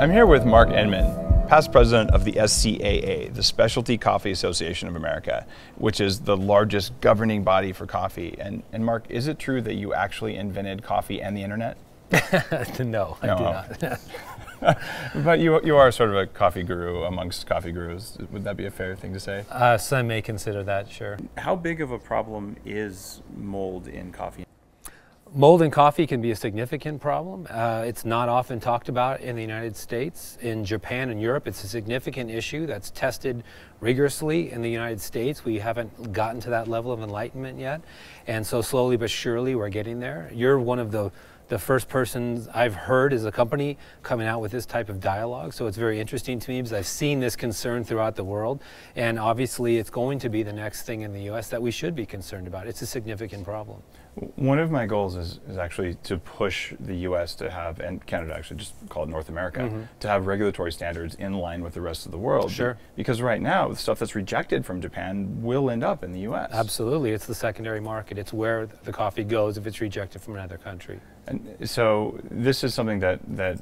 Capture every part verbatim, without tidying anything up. I'm here with Mark Inman, past president of the S C A A, the Specialty Coffee Association of America, which is the largest governing body for coffee. And, and Mark, is it true that you actually invented coffee and the internet? No, I no, do oh. not. But you, you are sort of a coffee guru amongst coffee gurus. Would that be a fair thing to say? Uh, some may consider that, sure. How big of a problem is mold in coffee? Mold in coffee can be a significant problem. Uh, it's not often talked about in the United States. In Japan and Europe, it's a significant issue that's tested rigorously. In the United States, we haven't gotten to that level of enlightenment yet. And so slowly but surely, we're getting there. You're one of the The first person I've heard is a company coming out with this type of dialogue. So it's very interesting to me because I've seen this concern throughout the world. And obviously it's going to be the next thing in the U S that we should be concerned about. It's a significant problem. One of my goals is, is actually to push the U S to have, and Canada actually, just call it North America, mm-hmm. to have regulatory standards in line with the rest of the world. Sure. Because right now, the stuff that's rejected from Japan will end up in the U S. Absolutely. It's the secondary market. It's where the coffee goes if it's rejected from another country. And so this is something that, that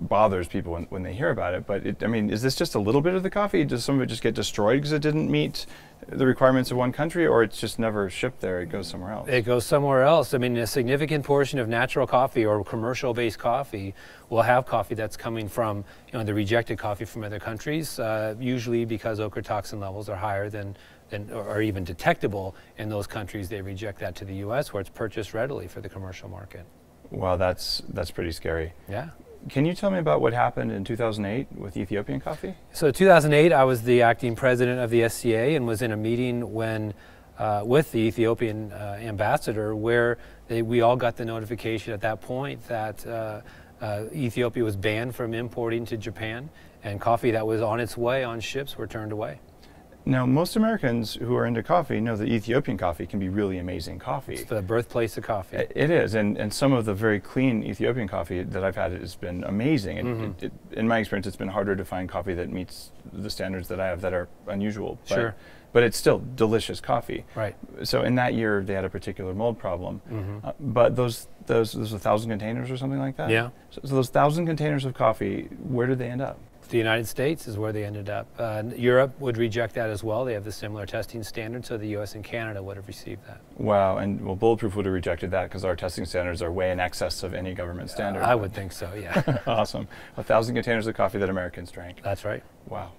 bothers people when, when they hear about it, but it, I mean, is this just a little bit of the coffee? Does some of it just get destroyed because it didn't meet the requirements of one country, or it's just never shipped there, it goes somewhere else? It goes somewhere else. I mean, a significant portion of natural coffee or commercial-based coffee will have coffee that's coming from, you know, the rejected coffee from other countries, uh, usually because ochratoxin levels are higher than, than or even detectable in those countries. They reject that to the U S where it's purchased readily for the commercial market. Wow, that's, that's pretty scary. Yeah. Can you tell me about what happened in two thousand eight with Ethiopian coffee? So two thousand eight, I was the acting president of the S C A and was in a meeting when, uh, with the Ethiopian uh, ambassador, where they, we all got the notification at that point that uh, uh, Ethiopia was banned from importing to Japan, and coffee that was on its way on ships were turned away. Now, most Americans who are into coffee know that Ethiopian coffee can be really amazing coffee. It's the birthplace of coffee. It is, and, and some of the very clean Ethiopian coffee that I've had has been amazing. And mm-hmm. it, it, in my experience, it's been harder to find coffee that meets the standards that I have that are unusual. But, sure. But it's still delicious coffee. Right. So in that year, they had a particular mold problem. Mm-hmm. uh, but those, those, those one thousand containers or something like that? Yeah. So, so those one thousand containers of coffee, where did they end up? The United States is where they ended up. Uh, Europe would reject that as well. They have the similar testing standard, so the U S and Canada would have received that. Wow, and well, Bulletproof would have rejected that because our testing standards are way in excess of any government standard. Uh, I would think so, yeah. Awesome. A thousand containers of coffee that Americans drank. That's right. Wow.